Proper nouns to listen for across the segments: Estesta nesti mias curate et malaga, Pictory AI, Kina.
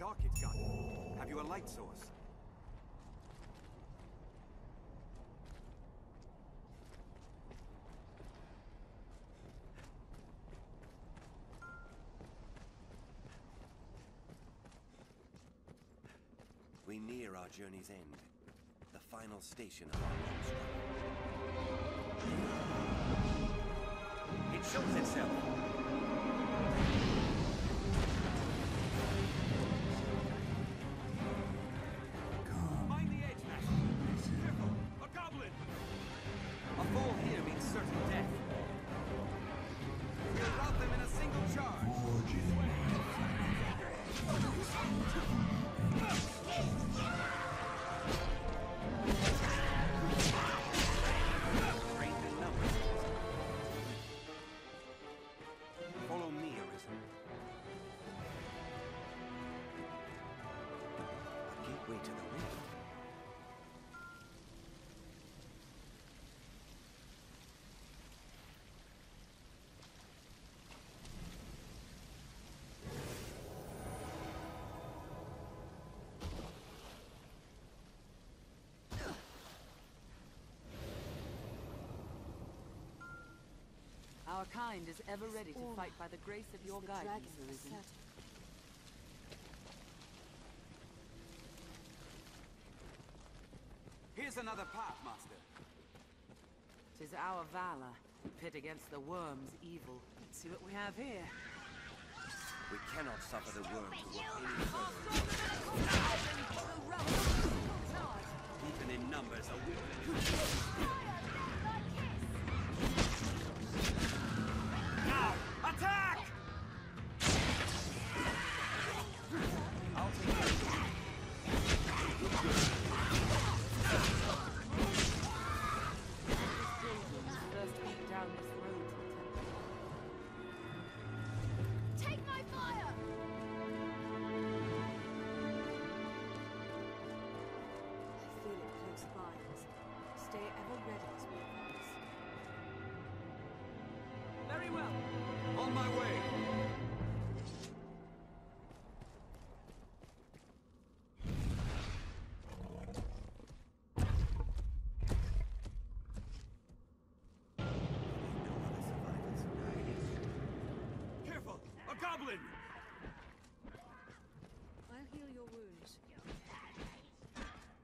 dark it's gotten. Have you a light source? We near our journey's end, the final station of our long struggle. It shows itself! God. Mind the edge, Nash! Careful! A goblin! A fall here means certain death. We'll rout them in a single charge! Follow me, Arisen. A gateway to the rift. Our kind is ever ready to fight by the grace of your guidance, Arisen. Here's another path, Master. 'Tis our valor, pit against the worm's evil. Let's see what we have here. We cannot suffer the worm to walk any further. Even in numbers are weak. Attack! I'll take it. Take my fire! I feel it close by us. Stay ever ready as we advance. Very well. On my way. Careful! A goblin! I'll heal your wounds.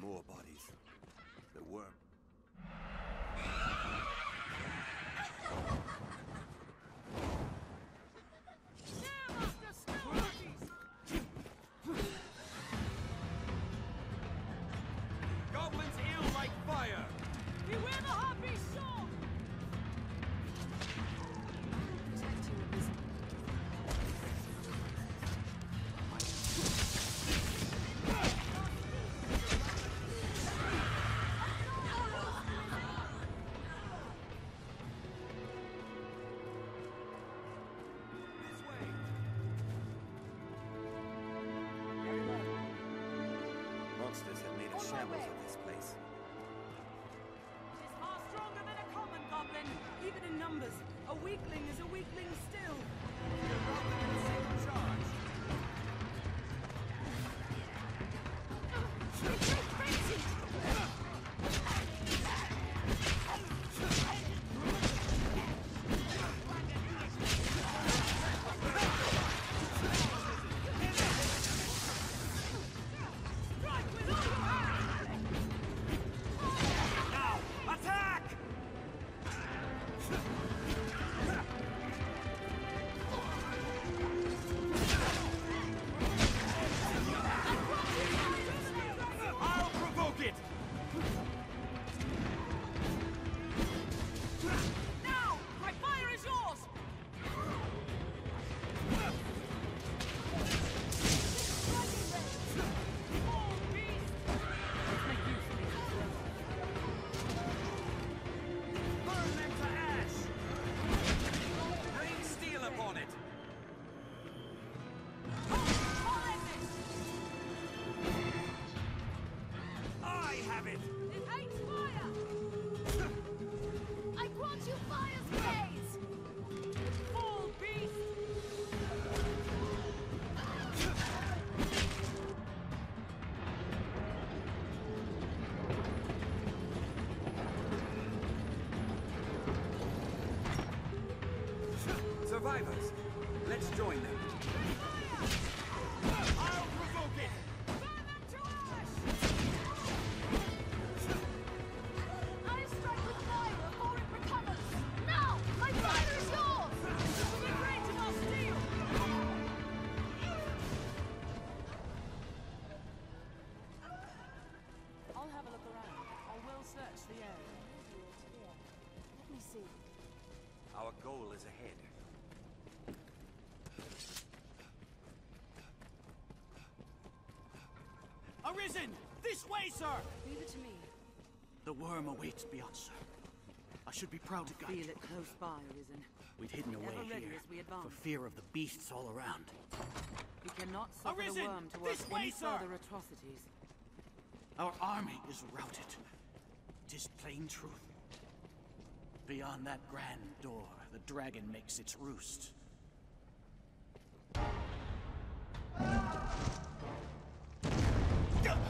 More bodies. The worm. Shambles of this place. She's far stronger than a common goblin, even in numbers. A weakling is a weakling still. You're rather than a single charge. survivors. Let's join them. I'll provoke it! Our goal is ahead. Arisen! This way, sir! Leave it to me. The worm awaits beyond, sir. I should be proud to guide you. Feel it close by, Arisen. We've hidden away here for fear of the beasts all around. We cannot suffer the worm to work any further atrocities. Our army is routed. 'Tis plain truth. Beyond that grand door, the dragon makes its roost. Stop!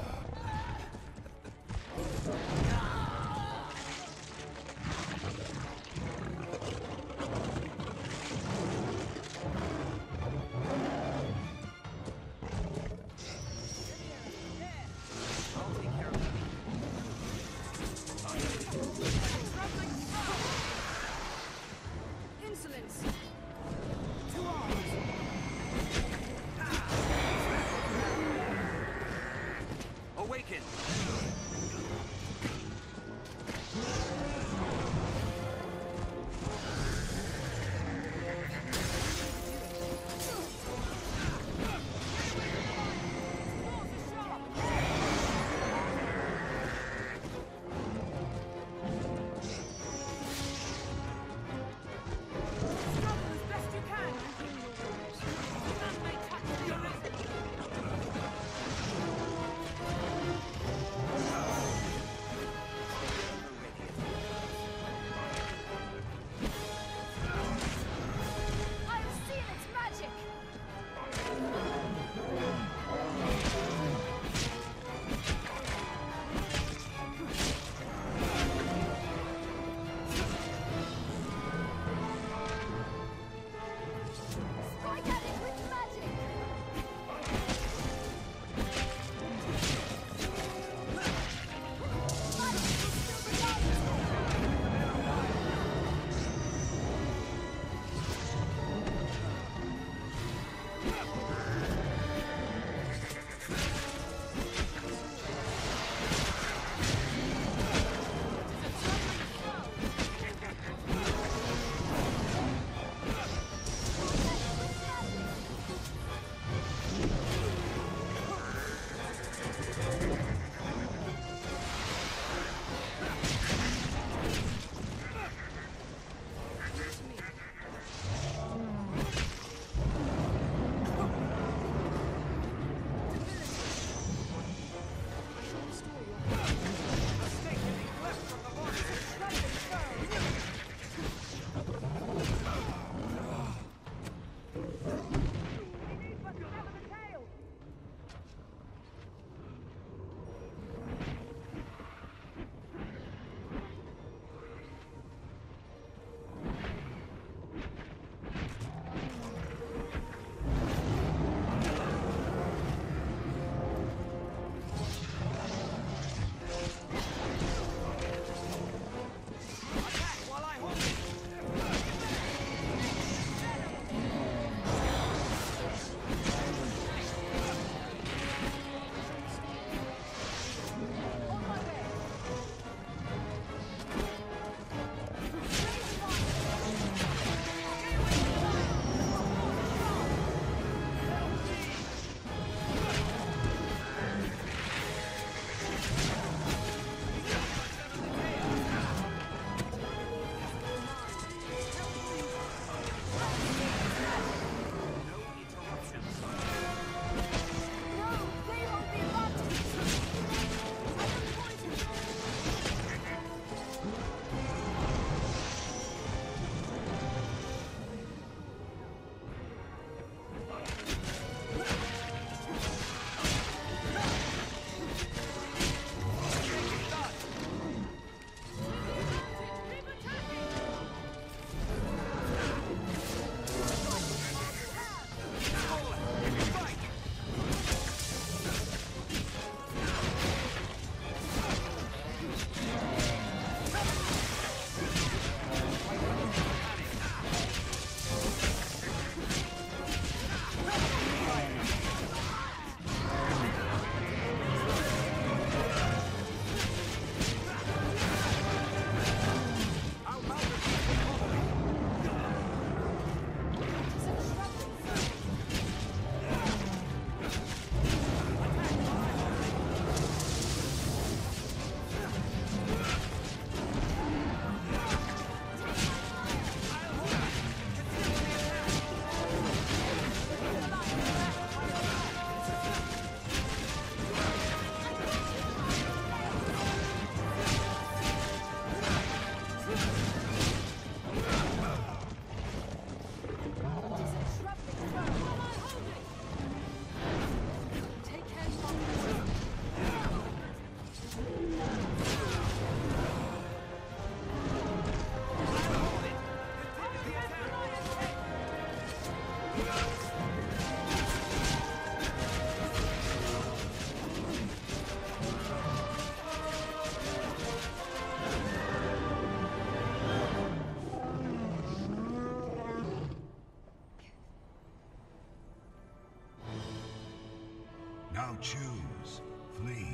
choose, flee,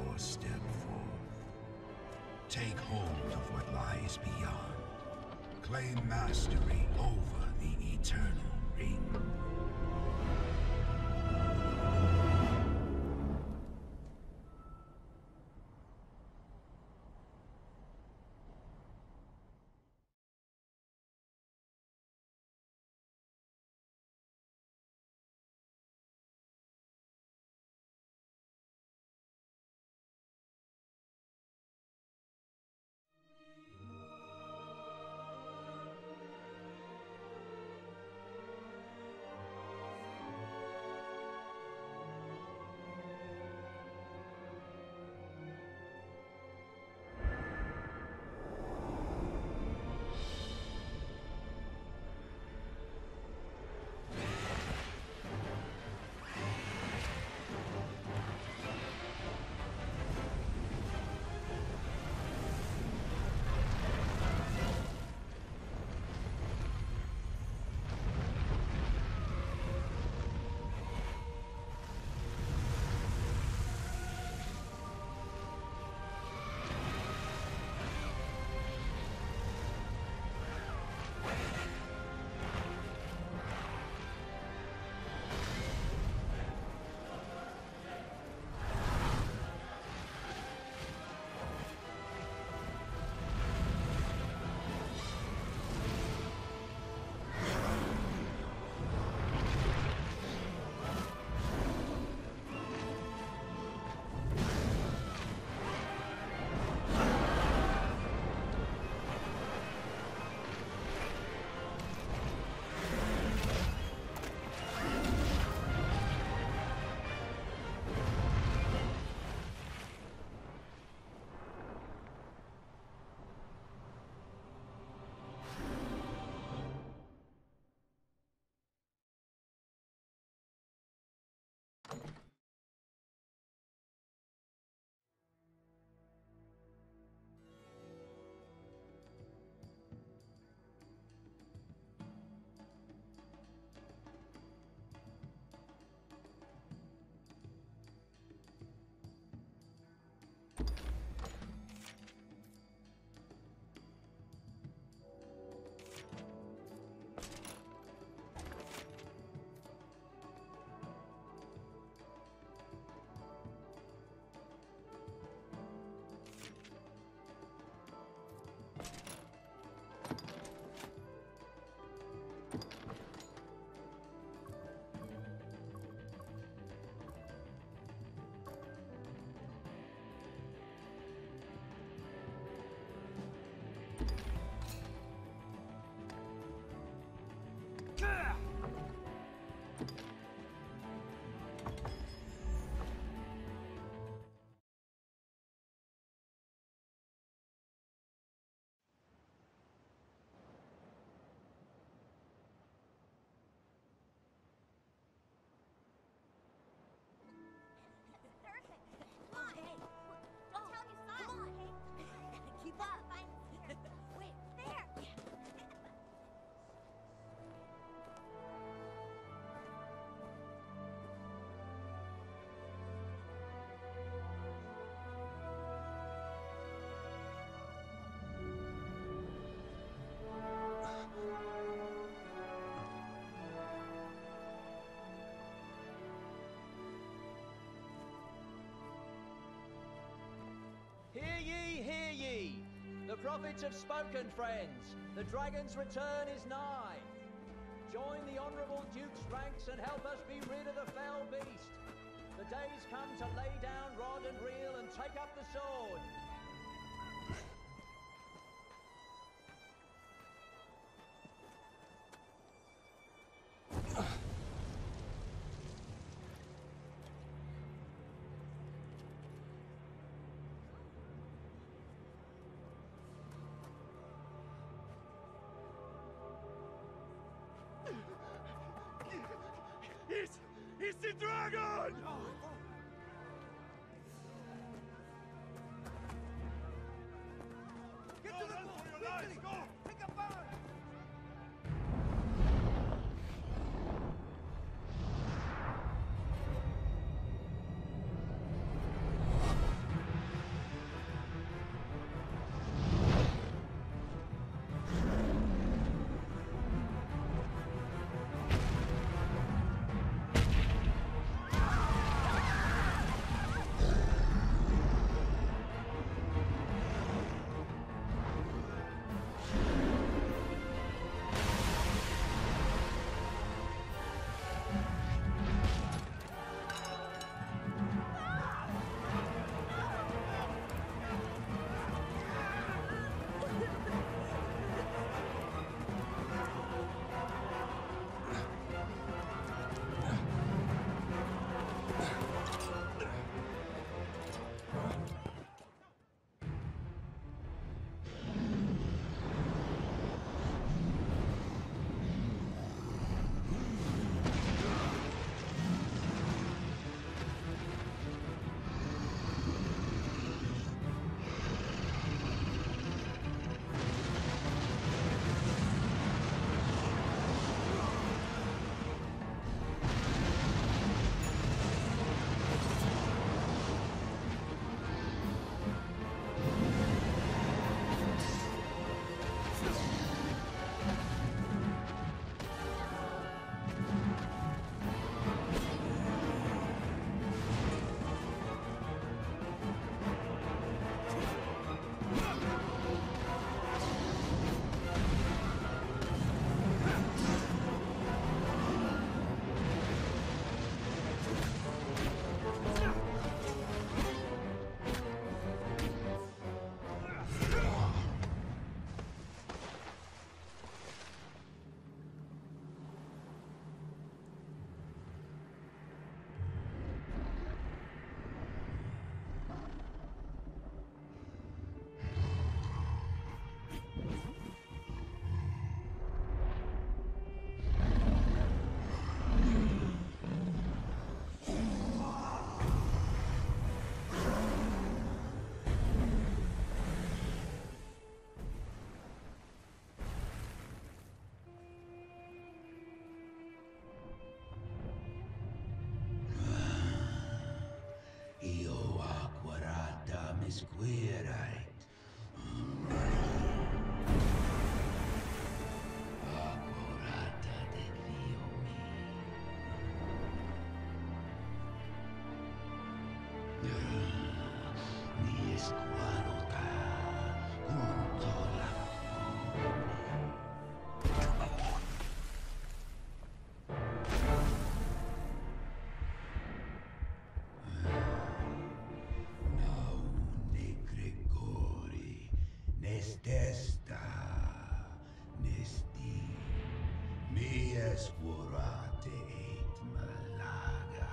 or step forth. Take hold of what lies beyond. Claim mastery over the eternal ring. Hear ye, hear ye! The prophets have spoken, friends. The dragon's return is nigh. Join the honourable Duke's ranks and help us be rid of the fell beast. The day's come to lay down rod and reel and take up the sword. It's the dragon! Oh. Get to the boat! Go! Pick up power! Estesta nesti mias curate et malaga.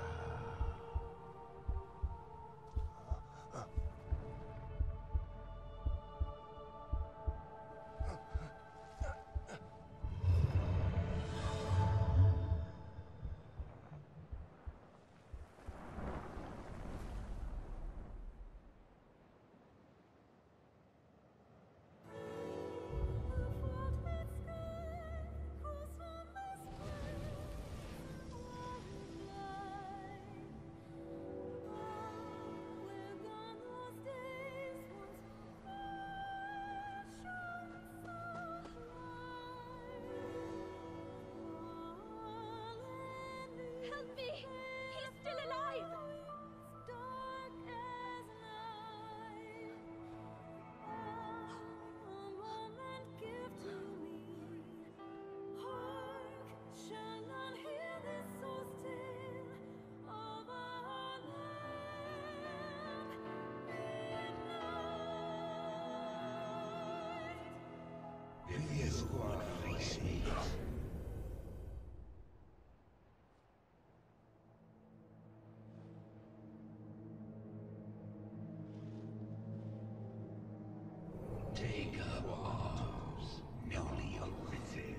Take up arms, newly arisen.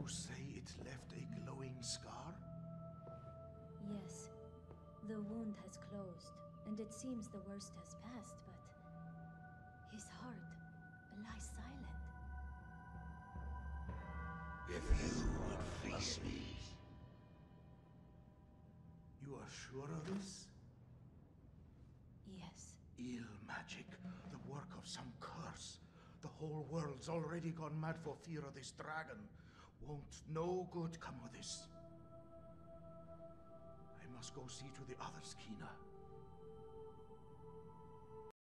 You say it left a glowing scar? Yes. The wound has closed, and it seems the worst has passed, but his heart lies silent. If you would face me... You are sure of this? Yes. Ill magic, the work of some curse. The whole world's already gone mad for fear of this dragon. Won't no good come of this. I must go see to the others, Kina.